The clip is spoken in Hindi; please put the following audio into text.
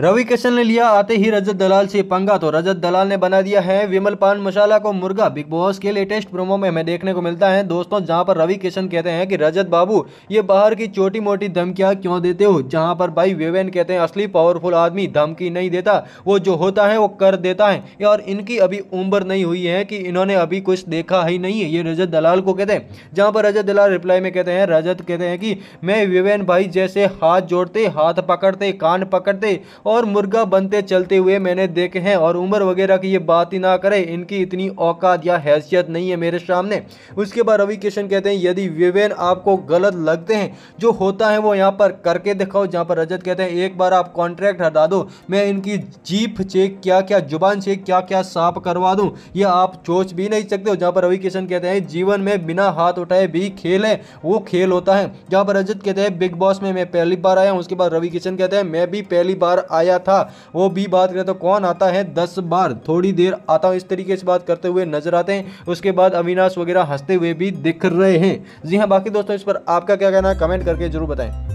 रवि किशन ने लिया आते ही रजत दलाल से पंगा, तो रजत दलाल ने बना दिया है विमल पान मसाला को मुर्गा। बिग बॉस के लेटेस्ट प्रोमो में हमें देखने को मिलता है दोस्तों, जहां पर रवि किशन कहते हैं कि रजत बाबू ये बाहर की छोटी मोटी धमकियां क्यों देते हो, जहां पर भाई विवेन कहते हैं असली पावरफुल आदमी धमकी नहीं देता, वो जो होता है वो कर देता है और इनकी अभी उम्र नहीं हुई है कि इन्होंने अभी कुछ देखा ही नहीं है, ये रजत दलाल को कहते हैं। जहाँ पर रजत दलाल रिप्लाई में कहते हैं, रजत कहते हैं कि मैं विवेन भाई जैसे हाथ जोड़ते, हाथ पकड़ते, कान पकड़ते और मुर्गा बनते चलते हुए मैंने देखे हैं और उम्र वगैरह की ये बात ही ना करें, इनकी इतनी औकात या हैसियत नहीं है मेरे सामने। उसके बाद रवि किशन कहते हैं यदि विवेन आपको गलत लगते हैं जो होता है वो यहाँ पर करके दिखाओ, जहाँ पर रजत कहते हैं एक बार आप कॉन्ट्रैक्ट हटा दो, मैं इनकी जीभ से क्या क्या, जुबान से क्या क्या साफ करवा दूँ, ये आप सोच भी नहीं सकते हो। जहाँ पर रवि किशन कहते हैं जीवन में बिना हाथ उठाए भी खेल है, वो खेल होता है। जहाँ पर रजत कहते हैं बिग बॉस में मैं पहली बार आया हूँ। उसके बाद रवि किशन कहते हैं मैं भी पहली बार आया था, वो भी बात करें तो कौन आता है 10 बार, थोड़ी देर आता हूँ, इस तरीके से बात करते हुए नजर आते हैं। उसके बाद अविनाश वगैरह हंसते हुए भी दिख रहे हैं। जी हाँ, बाकी दोस्तों इस पर आपका क्या कहना है कमेंट करके जरूर बताएं।